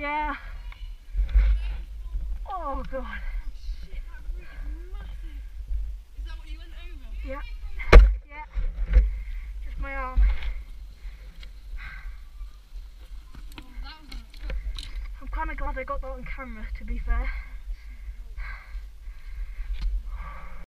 Yeah. Oh god. Shit, that was massive. Is that what you went over? Yeah. Yeah. Just my arm. Oh, that was unexpected. I'm kind of glad I got that on camera, to be fair.